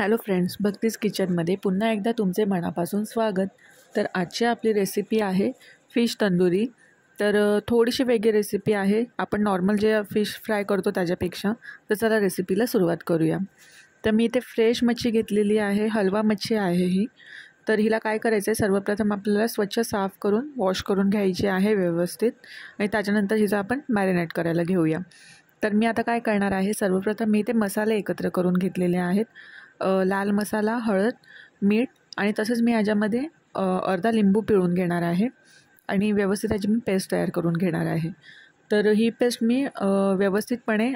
Hello friends, भक्तीज किचनमध्ये पुन्हा एकदा तुमचे मनापासून स्वागत। तर आजची आपली रेसिपी आहे फिश तंदुरी। तर थोडीशी वेगळी रेसिपी आहे, आपण नॉर्मल जे फिश फ्राय करतो त्याच्यापेक्षा। तर चला रेसिपीला सुरुवात करूया। तर मी इथे फ्रेश मच्छी घेतलेली आहे, हलवा मच्छी आहे ही। तर हिला काय करायचं आहे, सर्वप्रथम आपल्याला स्वच्छ साफ करून वॉश करून घ्यायची आहे व्यवस्थित, आणि त्याच्यानंतर हिचा आपण मॅरिनेट करायला घेऊया। तर मी आता काय करणार आहे, सर्वप्रथम मी इथे मसाले एकत्र करून घेतलेले आहेत। लाल मसाला, हळद, मीठ आणि तसेच मी याच्यामध्ये अर्धा लिंबू पिळून घेणार आहे आणि व्यवस्थित याची मी पेस्ट तयार करून घेणार आहे। तर ही पेस्ट मी व्यवस्थितपणे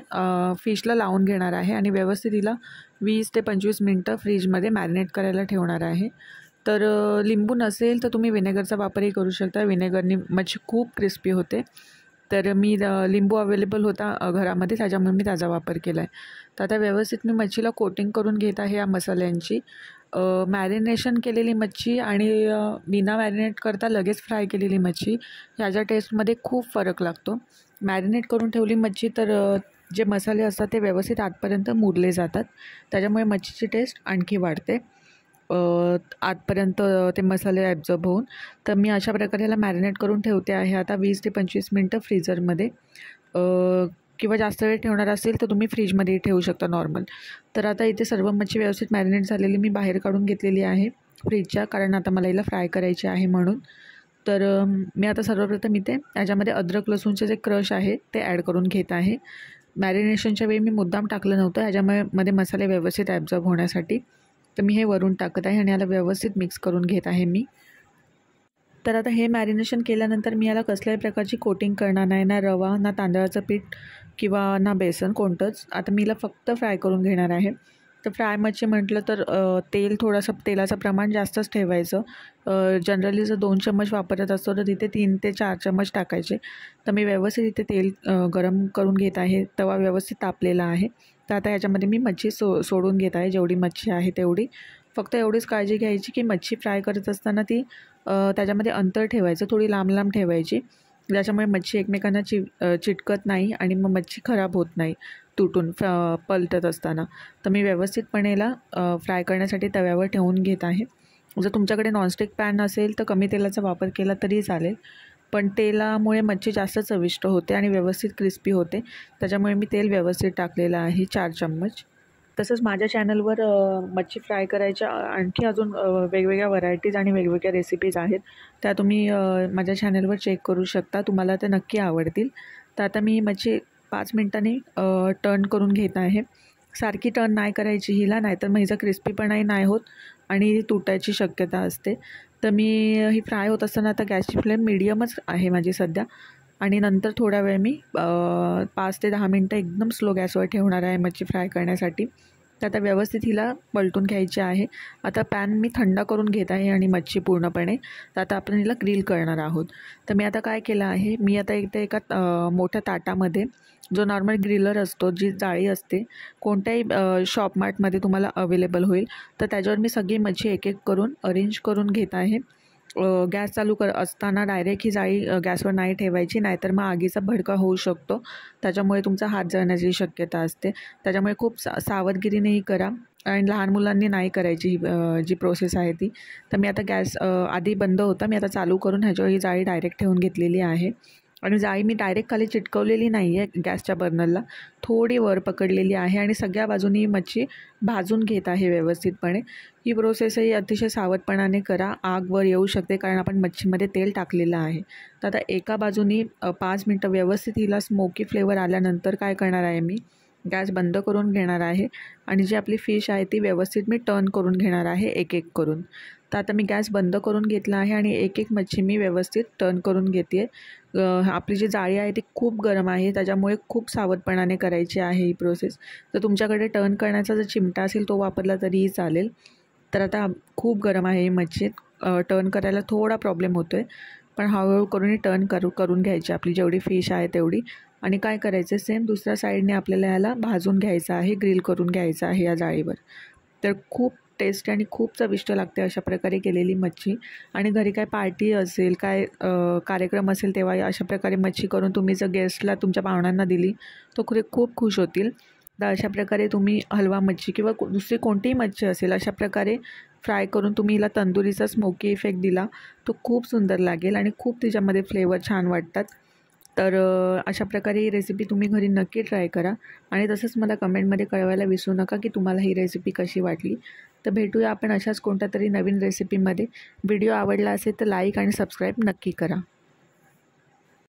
फिशला लावून घेणार आहे आणि व्यवस्थित हिला 20 ते 25 मिनटं फ्रीजमध्ये मॅरिनेट करायला ठेवणार आहे। तर लिंबू नसेल तर तुम्ही व्हिनेगरचा वापरही करू शकता, व्हिनेगरने मच्छी खूप क्रिस्पी होते। तर मी लिंबू अवेलेबल होता घरामध्ये, त्याच्यामुळे मी त्याचा वापर केला आहे। तर आता व्यवस्थित मी मच्छीला कोटिंग करून घेत आहे या मसाल्यांची। मॅरिनेशन केलेली मच्छी आणि बिना मॅरिनेट करता लगेच फ्राय केलेली मच्छी ह्याच्या टेस्टमध्ये खूप फरक लागतो। मॅरिनेट करून ठेवली मच्छी तर जे मसाले असतात ते व्यवस्थित आतपर्यंत मुरले जातात, त्याच्यामुळे मच्छीची टेस्ट आणखी वाढते आतपर्यंत ते मसाले ॲब्झॉर्ब होऊन। तर मी अशा प्रकारे याला मॅरिनेट करून ठेवते आहे आता 20 ते 25 मिनटं फ्रीजरमध्ये, किंवा जास्त वेळ ठेवणार असेल तर तुम्ही फ्रीजमध्येही ठेवू शकता नॉर्मल। तर आता इथे सर्व मच्छी व्यवस्थित मॅरिनेट झालेली मी बाहेर काढून घेतलेली आहे फ्रीजच्या, कारण आता मला हिला फ्राय करायची आहे म्हणून। तर मी आता सर्वप्रथम इथे याच्यामध्ये अद्रक लसूणचे जे क्रश आहे ते ॲड करून घेत आहे। मॅरिनेशनच्या वेळी मी मुद्दाम टाकलं नव्हतं, ह्याच्यामुळे मध्ये मसाले व्यवस्थित ॲब्झॉर्ब होण्यासाठी। तर मी हे वरून टाकत आहे आणि याला व्यवस्थित मिक्स करून घेत आहे मी। तर आता हे मॅरिनेशन केल्यानंतर मी याला कसल्याही प्रकारची कोटिंग करणार नाही, ना रवा, ना तांदळाचं पीठ किंवा ना बेसन, कोणतंच। आता मी हिला फक्त फ्राय करून घेणार आहे। तर फ्राय मच्छी म्हटलं तर तेल थोडंसं, तेलाचं प्रमाण जास्तच ठेवायचं। जनरली जर 2 चम्मच वापरत असतो तर तिथे 3 ते 4 चम्मच टाकायचे। तर मी व्यवस्थित इथे तेल गरम करून घेत आहे, तवा व्यवस्थित तापलेला आहे। तर आता याच्यामध्ये मी मच्छी सोडून घेत आहे, जेवढी मच्छी आहे तेवढी। फक्त एवढीच काळजी घ्यायची की मच्छी फ्राय करत असताना ती त्याच्यामध्ये अंतर ठेवायचं, थोडी लांब लांब ठेवायची, ज्याच्यामुळे मच्छी एकमेकांना चिटकत नाही आणि मग मच्छी खराब होत नाही तुटून पलटत असताना। तर मी व्यवस्थितपणे याला फ्राय करण्यासाठी तव्यावर ठेवून घेत आहे। जर तुमच्याकडे नॉनस्टिक पॅन असेल तर कमी तेलाचा वापर केला तरी चालेल, पण तेलामुळे मच्छी जास्त चविष्ट होते आणि व्यवस्थित क्रिस्पी होते, त्याच्यामुळे मी तेल व्यवस्थित टाकलेलं आहे 4 चम्मच। तसंच माझ्या चॅनलवर मच्छी फ्राय करायच्या आणखी अजून वेगवेगळ्या व्हरायटीज आणि वेगवेगळ्या रेसिपीज आहेत, त्या तुम्ही माझ्या चॅनलवर चेक करू शकता, तुम्हाला त्या नक्की आवडतील। तर आता मी मच्छी 5 मिनटांनी टर्न करून घेत आहे। सारखी टर्न नाही करायची हिला, नाहीतर मग हिचा क्रिस्पीपणाही नाही होत आणि तुटायची शक्यता असते। तर मी ही फ्राय होत असताना आता गॅसची फ्लेम मिडियमच आहे माझी सध्या, आणि नंतर थोडा वेळ मी 5 ते 10 मिनटं एकदम स्लो गॅसवर ठेवणार आहे मच्छी फ्राय करण्यासाठी। तर आता व्यवस्थित हिला पलटून घ्यायची आहे। आता पॅन मी थंड करून घेत आहे आणि मच्छी पूर्णपणे, तर आता आपण हिला ग्रिल करणार आहोत। तर मी आता काय केलं आहे, मी आता एका मोठ्या ताटामध्ये, जो नॉर्मल ग्रिलर असतो, जी जाळी असते, कोणत्याही शॉपमार्टमध्ये तुम्हाला अवेलेबल होईल, तर त्याच्यावर मी सगळी मच्छी एक एक करून अरेंज करून घेत आहे। गॅस चालू असताना डायरेक्ट ही जाळी गॅसवर नाही ठेवायची, नाहीतर मग आगीचा भडका होऊ शकतो, त्याच्यामुळे तुमचा हात जळण्याची शक्यता असते। त्याच्यामुळे खूप सावधगिरीनेही करा, आणि लहान मुलांनी नाही करायची ही जी प्रोसेस आहे ती। तर मी आता गॅस आधी बंद होता, मी आता चालू करून ह्याच्यावर ही जाळी डायरेक्ट ठेवून घेतलेली आहे, आणि जाळी मी डायरेक्ट खाली चिटकवलेली नाही आहे गॅसच्या बर्नरला, थोडी वर पकडलेली आहे आणि सगळ्या बाजूनी मच्छी भाजून घेत आहे व्यवस्थितपणे। ही प्रोसेसही अतिशय सावधपणाने करा, आग वर येऊ शकते, कारण आपण मच्छीमध्ये तेल टाकलेलं आहे। तर आता एका बाजूनी 5 मिनटं व्यवस्थित हिला स्मोकी फ्लेवर आल्यानंतर काय करणार आहे, मी गॅस बंद करून घेणार आहे आणि जी आपली फिश आहे ती व्यवस्थित मी टर्न करून घेणार आहे एक एक करून। तर आता मी गॅस बंद करून घेतला आहे आणि एक एक मच्छी मी व्यवस्थित टर्न करून घेते आहे। आपली जी जाळी आहे ती खूप गरम आहे, त्याच्यामुळे खूप सावधपणाने करायची आहे ही प्रोसेस। तर तुमच्याकडे टर्न करण्याचा जो चिमटा असेल तो वापरला तरीही चालेल। तर आता खूप गरम आहे ही मच्छी, टर्न करायला थोडा प्रॉब्लेम होतो आहे, पण हळूहळू करून ही टर्न करून घ्यायची आपली जेवढी फिश आहे तेवढी। आणि काय करायचं, सेम दुसऱ्या साईडने आपल्याला याला भाजून घ्यायचं आहे, ग्रिल करून घ्यायचं आहे या जाळीवर। तर खूप टेस्ट आणि खूप चविष्ट लागते अशा प्रकारे केलेली मच्छी, आणि घरी काय पार्टी असेल, काय कार्यक्रम असेल, तेव्हा अशा प्रकारे मच्छी करून तुम्ही जर गेस्टला, तुमच्या पाहुण्यांना दिली तर खूप खुश होतील। तर अशा प्रकारे तुम्ही हलवा मच्छी किंवा दुसरी कोणतीही मच्छी असेल अशा प्रकारे फ्राय करून तुम्ही हिला तंदुरीचा स्मोकी इफेक्ट दिला तो खूप सुंदर लागेल आणि खूप त्याच्यामध्ये फ्लेवर छान वाटतात। तर अशा प्रकारे ही रेसिपी तुम्ही घरी नक्की ट्राय करा आणि तसंच मला कमेंटमध्ये कळवायला विसरू नका की तुम्हाला ही रेसिपी कशी वाटली। तर भेटूया आपण अशाच कोणत्या तरी नवीन रेसिपीमध्ये। व्हिडिओ आवडला असेल तर लाईक आणि सबस्क्राईब नक्की करा।